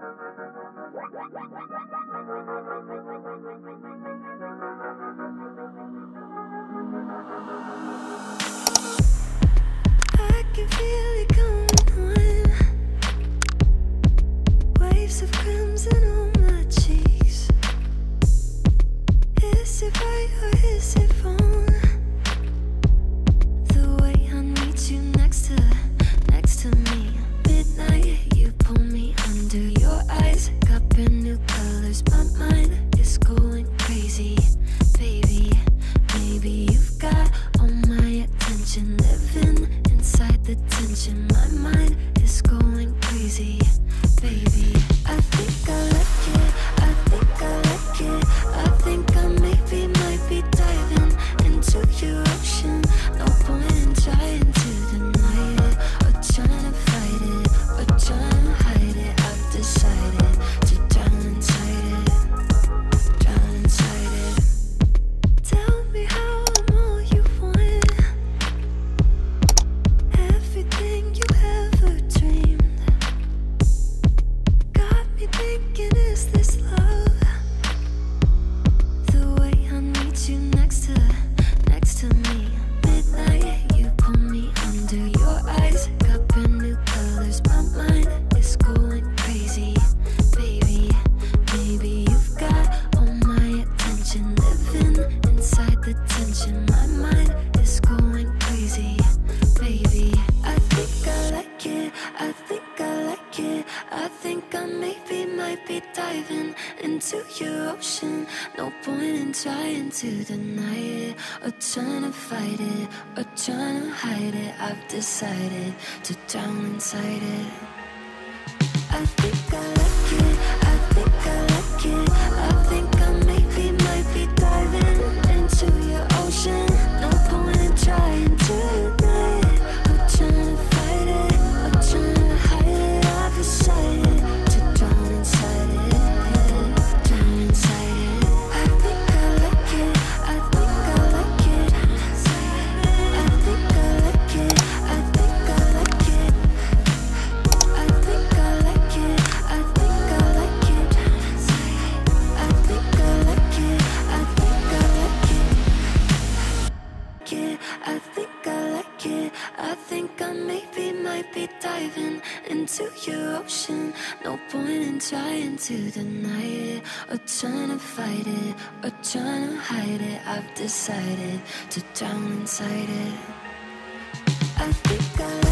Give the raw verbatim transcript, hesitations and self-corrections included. I can feel it coming on. Waves of crimson on my cheeks. Is it right or is it wrong? The way I need you next to, next to me. Midnight, you pull me under your eyes. Got brand new colors, my mind is going crazy. Baby, maybe you've got all my attention. Living inside the tension, my mind is going crazy. Baby, I think I like it, I think I like it. I think I maybe might be diving into your ocean. No point in trying to deny it, or trying to fight it, or trying to hide it. I've decided to drown inside it, drown inside it. Tell me how I'm all you want. Everything you ever dreamed. Got me thinking, is this love? The way I need you next to, next to me. Midnight, you pull me under your eyes. Got brand new colors, my mind is going crazy. Baby, maybe you've got all my attention. Living inside the tension, my mind is going crazy. Baby, I think I like it, I think I like it. I think I maybe might be diving into your ocean. No point in trying to deny it, or trying to fight it, or trying to hide it. I've decided to drown inside it. I think I like it, I think I like it. I think I maybe might be diving into your ocean. No point in trying to deny it, or trying to fight it, or trying to hide it. I've decided to drown inside it, yeah, drown inside it. I think I like it, I think I like it. I think I like it, I think I like it. I think I like it, I think I like it. I think I like it, I think I like it. I think I like it, I think I maybe might be diving into your ocean. No point in trying to deny it, or trying to fight it, or trying to hide it. I've decided to drown inside it. I think I like